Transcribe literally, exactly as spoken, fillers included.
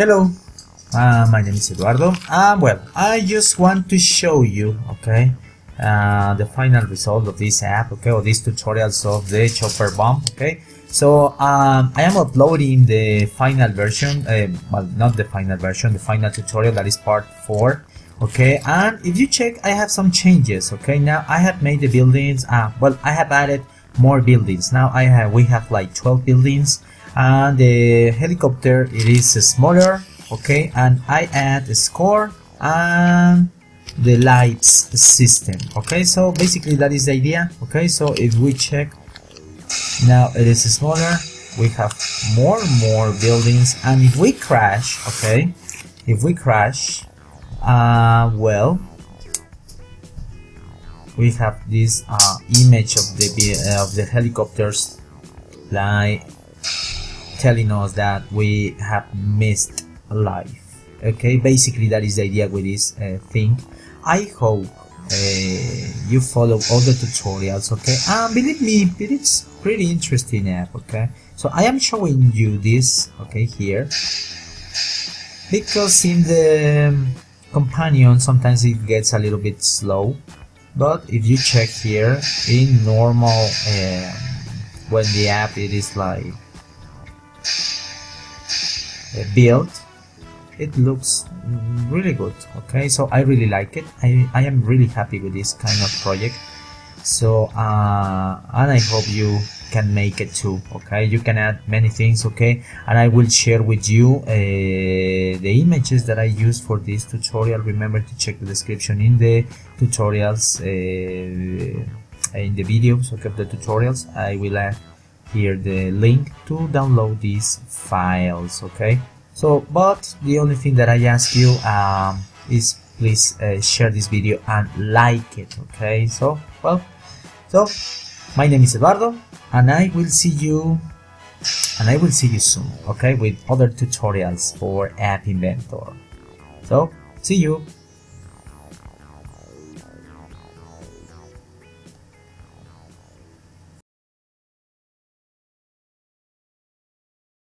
Hello, uh, my name is Eduardo, and well, I just want to show you, okay, uh, the final result of this app, okay, or these tutorials of the chopper bomb, okay. So um, I am uploading the final version, uh, well, not the final version, the final tutorial that is part four, okay. And if you check, I have some changes, okay. Now I have made the buildings, uh, well, I have added more buildings. Now I have, we have like twelve buildings. And the helicopter, it is smaller, okay. And I add a score and the lights system, okay. So basically that is the idea, okay. So if we check, now it is smaller, we have more more buildings. And if we crash, okay, if we crash, uh, well, we have this uh, image of the uh, of the helicopters like telling us that we have missed life, okay. Basically that is the idea with this uh, thing. I hope uh, you follow all the tutorials, okay, and believe me, it's pretty interesting app, okay. So I am showing you this, okay, here, because in the companion sometimes it gets a little bit slow, but if you check here in normal, uh, when the app it is like build, it looks really good, okay. So I really like it. I, I am really happy with this kind of project. So uh, and I hope you can make it too, okay. You can add many things, okay. And I will share with you uh, the images that I use for this tutorial. Remember to check the description in the tutorials, uh, in the videos, okay, of the tutorials. I will add here the link to download these files, okay. So but the only thing that I ask you um, is please uh, share this video and like it, okay. So well, so my name is Eduardo, and I will see you and I will see you soon, okay, with other tutorials for App Inventor. So see you.